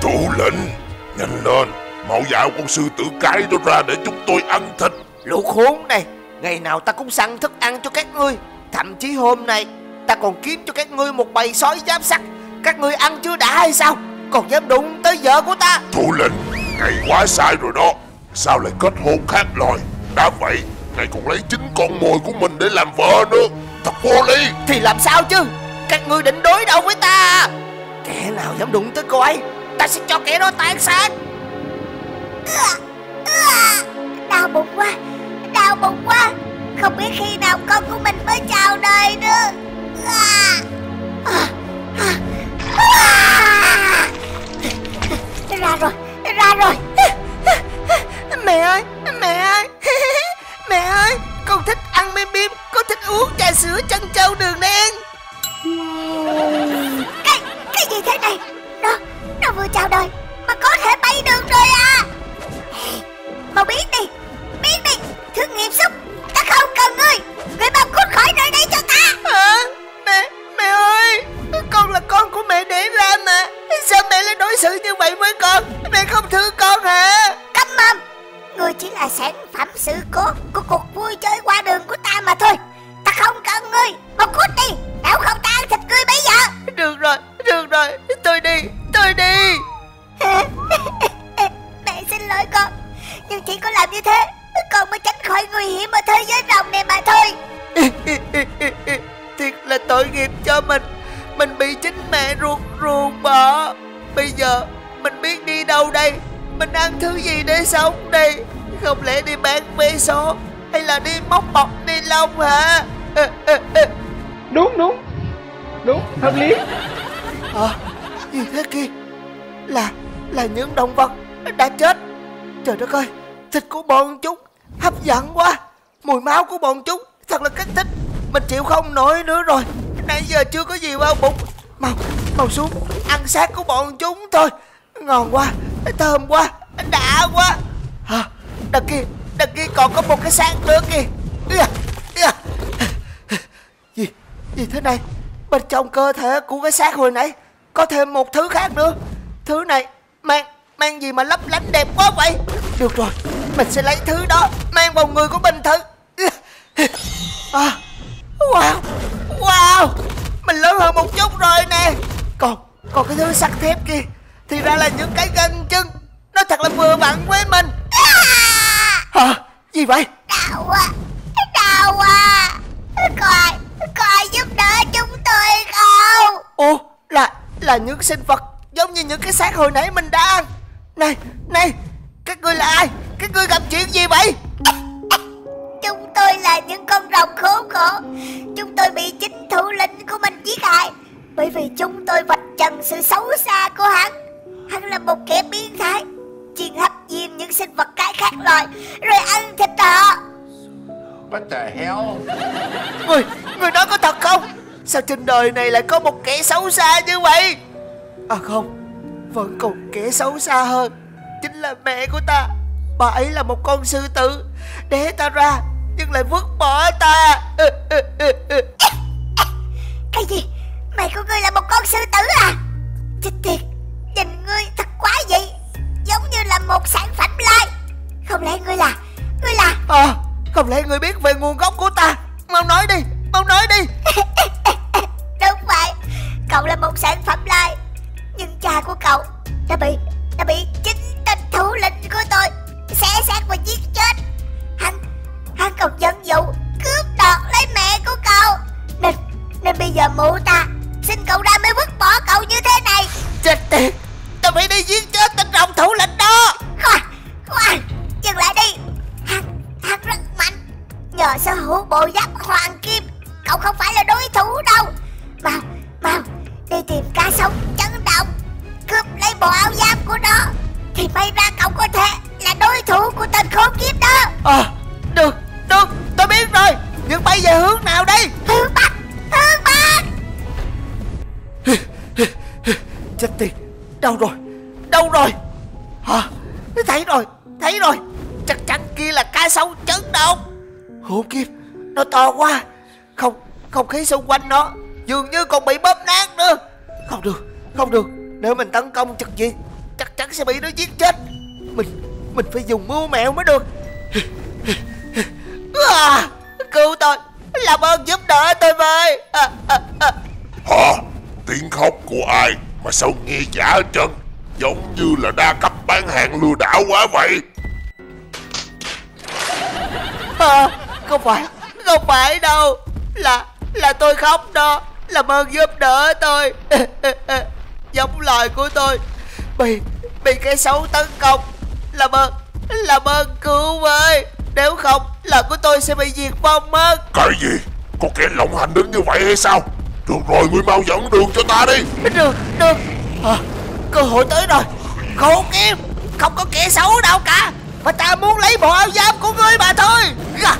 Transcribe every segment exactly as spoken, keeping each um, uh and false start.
Thủ lĩnh, nhanh lên, mau dạo con sư tử cái đó ra để chúng tôi ăn thịt. Lũ khốn này, ngày nào ta cũng săn thức ăn cho các ngươi. Thậm chí hôm nay ta còn kiếm cho các ngươi một bầy sói giáp sắt. Các ngươi ăn chưa đã hay sao? Còn dám đụng tới vợ của ta. Thủ lĩnh, ngày quá sai rồi đó. Sao lại kết hôn khác loài? Đã vậy, ngày còn lấy chính con mồi của mình để làm vợ nữa. Thật vô lý. Thì làm sao chứ? Các ngươi định đối đầu với ta. Kẻ nào dám đụng tới cô ấy, ta sẽ cho kẻ đó tan xác. Đau bụng quá, đau bụng quá. Không biết khi nào con của mình mới chào đời nữa. Ra rồi, ra rồi. Mẹ ơi, mẹ ơi, mẹ ơi, con thích ăn bim bim, con thích uống trà sữa trân châu đường đen. Cái, cái gì thế này? Nó, nó vừa chào đời mà có thể bay được rồi à? Mau biết đi, biết đi, thương nghiệp xúc, ta không cần ngươi. Ngươi mau cút khỏi nơi đây cho ta. À, mẹ, mẹ ơi, con là con của mẹ để ra mà. Sao mẹ lại đối xử như vậy với con? Mẹ không thương con hả? Câm mồm, ngươi chỉ là sản phẩm sự cố của cuộc vui chơi qua đường của ta mà thôi. Ta không cần ngươi, mau cút đi. Nếu không ta ăn thịt ngươi bây giờ. Được rồi, được rồi, tôi đi, tôi đi. Mẹ xin lỗi con, nhưng chỉ có làm như thế con mới tránh khỏi nguy hiểm ở thế giới rồng này mà thôi. Thiệt là tội nghiệp cho mình. Mình bị chính mẹ ruột ruồng bỏ. Bây giờ mình biết đi đâu đây? Mình ăn thứ gì để sống đây? Không lẽ đi bán vé số hay là đi móc bọc ni lông hả? Đúng đúng đúng, hợp lý. Ờ, gì thế kia? Là là những động vật đã chết. Trời đất ơi, thịt của bọn chúng hấp dẫn quá. Mùi máu của bọn chúng thật là kích thích. Mình chịu không nổi nữa rồi. Nãy giờ chưa có gì vào bụng. Mau, mau xuống ăn xác của bọn chúng thôi. Ngon quá, thơm quá, đã quá. Hả? À, đằng kia, đằng kia còn có một cái xác nữa kìa. Gì, gì thế này? Bên trong cơ thể của cái xác hồi nãy có thêm một thứ khác nữa. Thứ này mang, mang gì mà lấp lánh đẹp quá vậy? Được rồi, mình sẽ lấy thứ đó mang vào người của mình thử. À, wow, wow, mình lớn hơn một chút rồi nè. Còn, còn cái thứ sắt thép kia thì ra là những cái gân chân. Nó thật là vừa vặn với mình. Hả? Gì vậy? Đau quá, đau quá. Coi, coi giúp đỡ chúng tôi không? Ồ, là, là những sinh vật giống như những cái xác hồi nãy mình đã ăn. Này, này, các ngươi là ai? Các ngươi gặp chuyện gì vậy? Chúng tôi là những con rồng khốn khổ. Chúng tôi bị chính thủ lĩnh của mình giết hại, bởi vì chúng tôi vạch trần sự xấu xa của hắn. Hắn là một kẻ biến thái, chuyên hấp diêm những sinh vật cái khác loài rồi ăn thịt họ. What the hell? Người, người nói có thật không? Sao trên đời này lại có một kẻ xấu xa như vậy? À không, vẫn còn kẻ xấu xa hơn, chính là mẹ của ta. Bà ấy là một con sư tử, để ta ra nhưng lại vứt bỏ ta. Ừ, ừ, ừ, ừ. Cái gì? Mẹ của ngươi là một con sư tử à? Chết tiệt, nhìn ngươi thật quá vậy, giống như là một sản phẩm lai. Không lẽ ngươi là, ngươi là... À, không lẽ ngươi biết về nguồn gốc của ta? Mau nói đi, mau nói đi. Đúng vậy, cậu là một sản phẩm lai, nhưng cha của cậu đã bị, đã bị chính tên thủ lĩnh của tôi xé xác và giết chết. Hắn, hắn còn dẫn dụ cướp đoạt lấy mẹ của cậu, nên, nên bây giờ mụ ta xin cậu ra mới vứt bỏ cậu như thế này. Chết tiệt, tôi phải đi giết chết tên rồng thủ lĩnh đó. Khoan, khoan, dừng lại đi. Hắn, hắn rất mạnh, nhờ sở hữu bộ giáp hoàng kim. Cậu không phải là đối thủ đâu. Mau, mau, đi tìm cá sống chấn động, cướp lấy bộ áo giáp của nó, thì may ra cậu có thể là đối thủ của tên khốn kiếp đó. Ờ, à, được, được, tôi biết rồi. Nhưng bay về hướng nào đây? Hướng Bắc, hướng Bắc. Chết tiệt, đâu rồi, đâu rồi? Hả? À, thấy rồi, thấy rồi. Chắc chắn kia là cá sấu chấn động. Khổ kiếp, nó to quá. Không, không khí xung quanh nó dường như còn bị bóp nát nữa. Không được, không được. Nếu mình tấn công trực diện hắn sẽ bị nó giết chết. Mình mình phải dùng mưu mẹo mới được. À, cứu tôi, làm ơn giúp đỡ tôi với. À, à, à. Hả? Tiếng khóc của ai mà sao nghe giả hết trơn? Giống như là đa cấp bán hàng lừa đảo quá vậy. À, không phải, không phải đâu. Là là tôi khóc đó. Làm ơn giúp đỡ tôi. Giống loài của tôi Bị bị cái xấu tấn công. Làm ơn, làm ơn cứu với. Nếu không là của tôi sẽ bị diệt vong mất. Cái gì? Có kẻ lộng hành đến như vậy hay sao? Được rồi, ngươi mau dẫn đường cho ta đi. Được, được à, cơ hội tới rồi. Khốn kiếp, không có kẻ xấu đâu cả. Mà ta muốn lấy bộ áo giáp của ngươi mà thôi. Gà,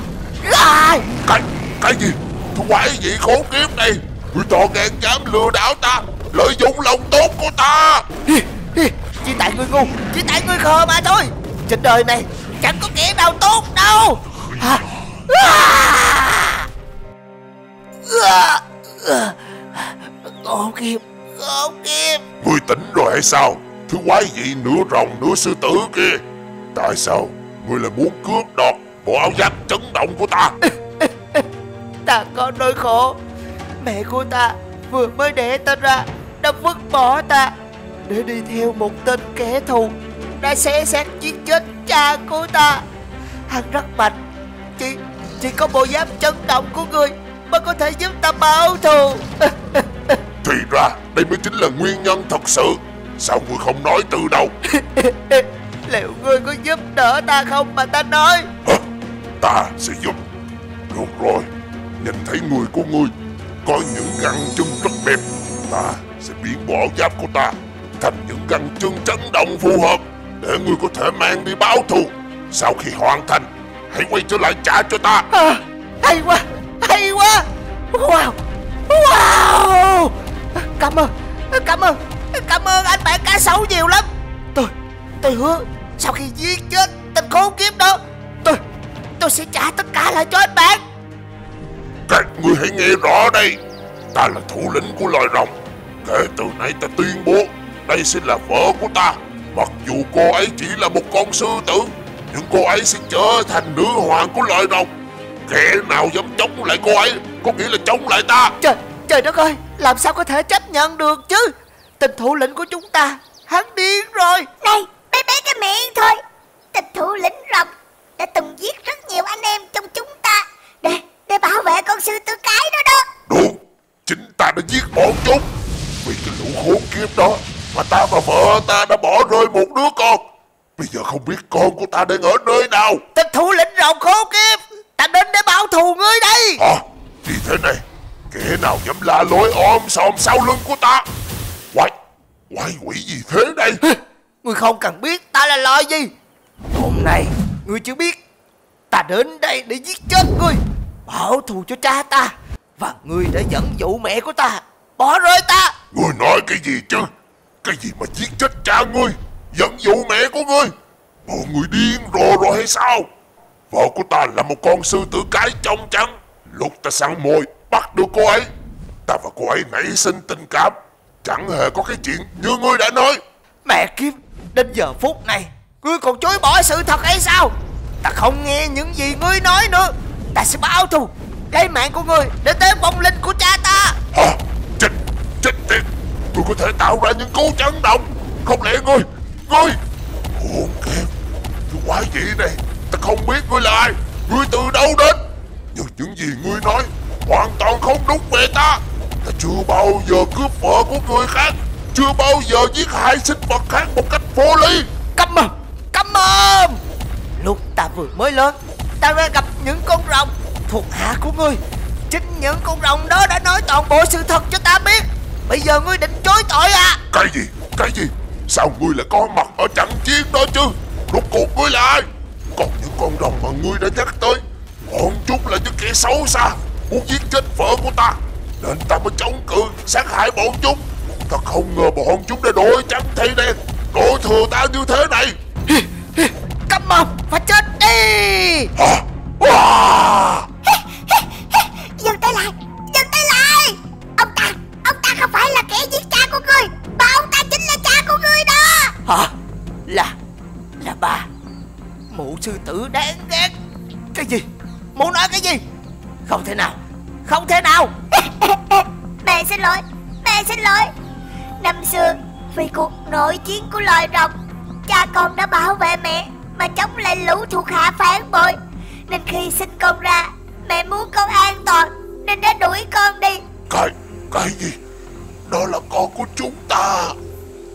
gà. Cái, cái gì? Thằng quái gì khốn kiếp này? Ngươi to gan dám lừa đảo ta, lợi dụng lòng tốt của ta. Chỉ tại ngươi ngu, chỉ tại ngươi khờ mà thôi. Trên đời này chẳng có kẻ nào tốt đâu. À. À. À. À. Khốn kiếp, khốn kiếp. Ngươi tỉnh rồi hay sao? Thứ quái gì nửa rồng nửa sư tử kia? Tại sao ngươi lại muốn cướp đoạt bộ áo giáp chấn động của ta? Ta có nỗi khổ. Mẹ của ta vừa mới đẻ ta ra đã vứt bỏ ta để đi theo một tên kẻ thù đã xé xác giết chết cha của ta. Hắn rất mạnh. Chỉ, chỉ có bộ giáp chấn động của ngươi mới có thể giúp ta báo thù. Thì ra đây mới chính là nguyên nhân thật sự. Sao ngươi không nói từ đầu? Liệu ngươi có giúp đỡ ta không mà ta nói? Hả? Ta sẽ giúp. Được rồi, nhìn thấy người của ngươi có những găng chân rất đẹp, ta sẽ biến bộ áo giáp của ta thành những găng chân chấn động phù hợp để ngươi có thể mang đi báo thù. Sau khi hoàn thành, hãy quay trở lại trả cho ta. À, hay quá, hay quá. Wow, wow. Cảm ơn, cảm ơn, cảm ơn anh bạn cá sấu nhiều lắm. Tôi, tôi hứa sau khi giết chết tên khốn kiếp đó, tôi, tôi sẽ trả tất cả lại cho anh bạn. Các ngươi hãy nghe rõ đây. Ta là thủ lĩnh của loài rồng. Kể từ nay ta tuyên bố đây sẽ là vợ của ta. Mặc dù cô ấy chỉ là một con sư tử, nhưng cô ấy sẽ trở thành nữ hoàng của loài rồng. Kẻ nào dám chống lại cô ấy có nghĩa là chống lại ta. Trời, trời đất ơi, làm sao có thể chấp nhận được chứ? Tình thủ lĩnh của chúng ta, hắn điên rồi. Này, bé bé cái miệng thôi. Tình thủ lĩnh rồng đã từng giết rất nhiều anh em trong chúng ta Để để bảo vệ con sư tử cái đó đó. Đúng, chính ta đã giết bọn chúng. Vì cái lũ khốn kiếp đó mà ta và vợ ta đã bỏ rơi một đứa con. Bây giờ không biết con của ta đang ở nơi nào. Tên thủ lĩnh rồng khốn kiếp, ta đến để bảo thù ngươi đây. Hả? À, vì thế này, kẻ nào dám la lối ôm xòm sau lưng của ta? Quái, quái quỷ gì thế đây? Ngươi không cần biết ta là loài gì. Hôm nay ngươi chưa biết, ta đến đây để giết chết ngươi, bảo thù cho cha ta. Và ngươi đã dẫn dụ mẹ của ta, bỏ rơi ta. Ngươi nói cái gì chứ? Cái gì mà giết chết cha ngươi, dẫn dụ mẹ của ngươi? Bọn ngươi điên rồ rồi hay sao? Vợ của ta là một con sư tử cái trong trắng. Lúc ta săn mồi bắt được cô ấy, ta và cô ấy nảy sinh tình cảm, chẳng hề có cái chuyện như ngươi đã nói. Mẹ kiếp, đến giờ phút này ngươi còn chối bỏ sự thật hay sao? Ta không nghe những gì ngươi nói nữa. Ta sẽ báo thù, lấy mạng của ngươi để tế vong linh của cha ta. Hả? Chết, chết tiệt. Ngươi có thể tạo ra những cú chấn động. Không lẽ ngươi, ngươi hồn kém, cái quái gì này? Ta không biết ngươi là ai, ngươi từ đâu đến, nhưng những gì ngươi nói hoàn toàn không đúng về ta. Ta chưa bao giờ cướp vợ của người khác, chưa bao giờ giết hại sinh vật khác một cách vô lý. Câm mồm, câm mồm. Lúc ta vừa mới lớn, ta đã gặp những con rồng thuộc hạ của ngươi. Chính những con rồng đó đã nói toàn bộ sự thật cho ta biết. Bây giờ ngươi định chối tội à? Cái gì? Cái gì? Sao ngươi lại có mặt ở trận chiến đó chứ? Rốt cuộc ngươi là ai? Còn những con rồng mà ngươi đã nhắc tới, bọn chúng là những kẻ xấu xa, muốn giết chết vợ của ta, nên ta mới chống cự sát hại bọn chúng. Ta không ngờ bọn chúng đã đổi trắng thay đen, đổ thừa ta như thế này. Câm mồm, phải chết đi. Hả? À. Dừng tay lại, dừng tay lại. Ông ta, ông ta không phải là kẻ giết cha của ngươi, mà ông ta chính là cha của ngươi đó. Hả? Mụ sư tử đáng ghét. Cái gì? Mụ nói cái gì? Không thể nào, không thể nào. Mẹ xin lỗi, mẹ xin lỗi. Năm xưa vì cuộc nội chiến của loài rồng, cha con đã bảo vệ mẹ mà chống lại lũ thuộc hạ phản bội. Nên khi sinh con ra, mẹ muốn con an toàn nên đã đuổi con đi. Cái, cái gì? Đó là con của chúng ta.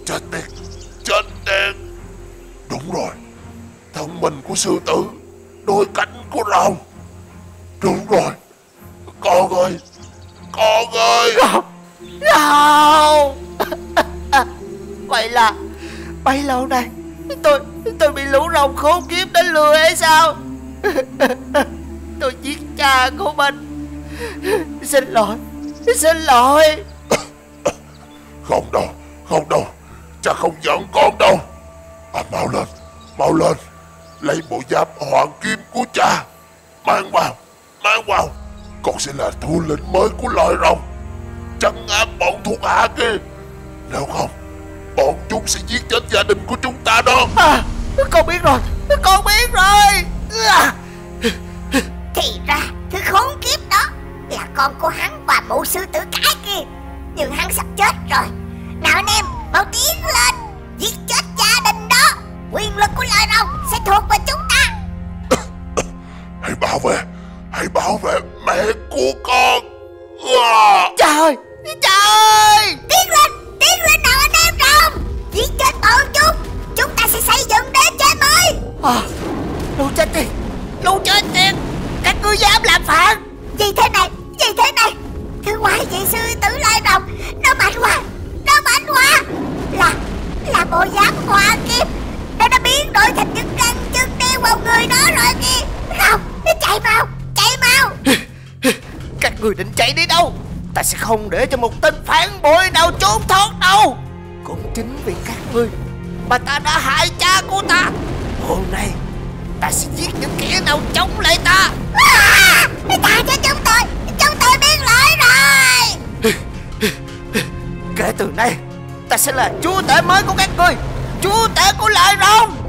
Chết tiệt, chết tiệt. Đúng rồi, thân mình của sư tử, đôi cánh của rồng. Đúng rồi. Con ơi, con ơi. Rồng. Vậy là bấy lâu nay tôi tôi bị lũ rồng khốn kiếp đến lừa hay sao? Tôi giết cha của mình. Xin lỗi, xin lỗi. Không đâu, không đâu. Cha không giận con đâu. À, mau lên, mau lên. Lấy bộ giáp hoàng kim của cha, mang vào, mang vào. Con sẽ là thủ lĩnh mới của loài rồng, trấn áp bọn thuộc hạ kia. Nếu không, bọn chúng sẽ giết chết gia đình của chúng ta đó. À, con biết rồi, con biết rồi. À. Thì ra thứ khốn kiếp đó là con của hắn và mụ sư tử cái kia. Nhưng hắn sắp chết rồi. Nào anh em, mau tiến lên, giết chết gia đình đó. Quyền lực của loài rồng sẽ thuộc về chúng ta. Hãy bảo vệ, hãy bảo vệ mẹ của con. À. Trời ơi, trời ơi. Tiến lên, tiến lên nào anh em rồng. Giết chết bọn chúng, chúng ta sẽ xây dựng đế chế mới. À, lũ chết tiệt, lũ chết tiệt. Các ngươi dám làm phản. Gì thế này, gì thế này. Thứ quái dị sư tử lai rồng, nó mạnh quá, nó mạnh quá. Là, là bộ giáp hoa kim. Nó đã biến đổi thành những răng chân đeo vào người nó rồi kìa. Không, nó chạy mau, chạy mau. Các người định chạy đi đâu? Ta sẽ không để cho một tên phản bội nào trốn thoát đâu. Cũng chính vì các ngươi mà ta đã hại cha của ta. Hôm nay ta sẽ giết những kẻ nào chống lại ta. À, ta cho chúng tôi, chúng tôi biết lỗi rồi. Kể từ nay ta sẽ là chúa tể mới của các ngươi, chúa tể của loài rồng.